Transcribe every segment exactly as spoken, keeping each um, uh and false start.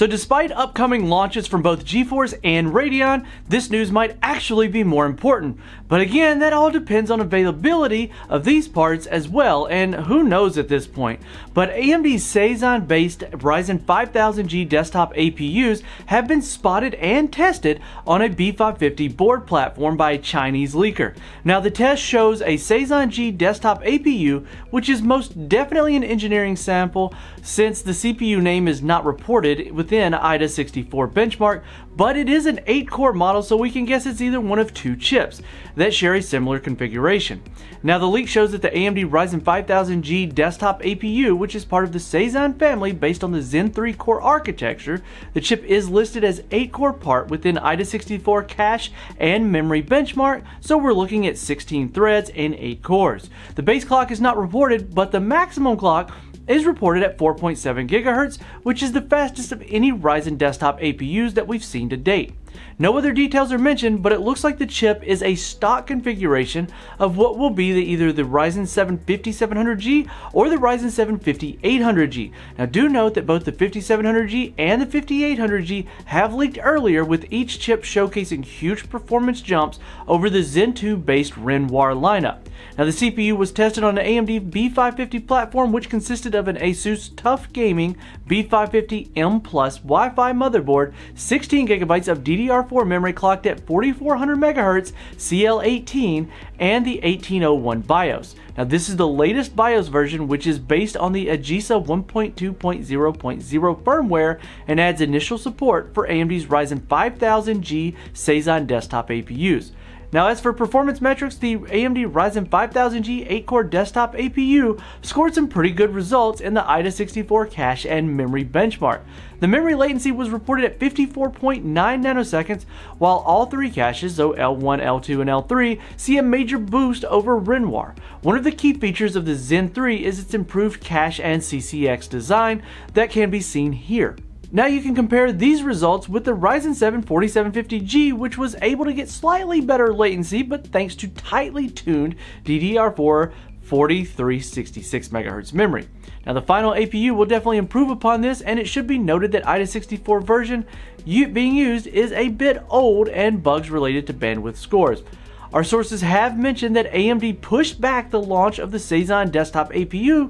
So despite upcoming launches from both GeForce and Radeon, this news might actually be more important. But again, that all depends on availability of these parts as well, and who knows at this point. But A M D's Cezanne based Ryzen five thousand G desktop A P Us have been spotted and tested on a B five fifty board platform by a Chinese leaker. Now the test shows a Cezanne G desktop A P U, which is most definitely an engineering sample since the C P U name is not reported within AIDA sixty-four benchmark, but it is an eight core model, so we can guess it's either one of two chips that share a similar configuration. Now the leak shows that the A M D Ryzen five thousand G desktop A P U, which is part of the Cezanne family based on the Zen three core architecture, the chip is listed as eight core part within AIDA sixty-four cache and memory benchmark, so we're looking at sixteen threads and eight cores. The base clock is not reported, but the maximum clock is reported at four point seven gigahertz, which is the fastest of any Ryzen desktop A P Us that we've seen to date. No other details are mentioned, but it looks like the chip is a stock configuration of what will be the, either the Ryzen seven fifty-seven hundred G or the Ryzen seven fifty-eight hundred G. Now do note that both the fifty-seven hundred G and the fifty-eight hundred G have leaked earlier, with each chip showcasing huge performance jumps over the Zen two based Renoir lineup. Now the C P U was tested on the A M D B five fifty platform, which consisted of an Asus TUF Gaming B five fifty M Plus Wi Fi motherboard, sixteen gigabytes of D D R four memory clocked at forty-four hundred megahertz C L eighteen, and the eighteen oh one BIOS. Now this is the latest BIOS version, which is based on the AGESA one point two point zero point zero firmware and adds initial support for A M D's Ryzen five thousand G Cezanne desktop A P Us. Now as for performance metrics, the A M D Ryzen five thousand G eight core desktop A P U scored some pretty good results in the AIDA sixty-four cache and memory benchmark. The memory latency was reported at fifty-four point nine nanoseconds, while all three caches, so L one, L two, and L three, see a major boost over Renoir. One of the key features of the Zen three is its improved cache and C C X design that can be seen here. Now you can compare these results with the Ryzen seven forty-seven fifty G, which was able to get slightly better latency, but thanks to tightly tuned D D R four forty-three sixty-six megahertz memory. Now the final A P U will definitely improve upon this, and it should be noted that AIDA sixty-four version being used is a bit old and bugs related to bandwidth scores. Our sources have mentioned that A M D pushed back the launch of the Cezanne desktop A P U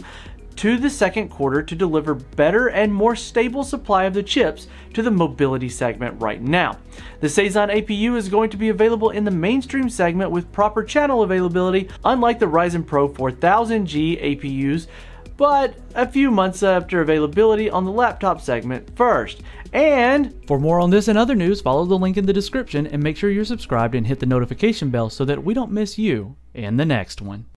to the second quarter to deliver better and more stable supply of the chips to the mobility segment right now. The Cezanne A P U is going to be available in the mainstream segment with proper channel availability, unlike the Ryzen Pro four thousand G A P Us, but a few months after availability on the laptop segment first. And for more on this and other news, follow the link in the description and make sure you're subscribed and hit the notification bell so that we don't miss you in the next one.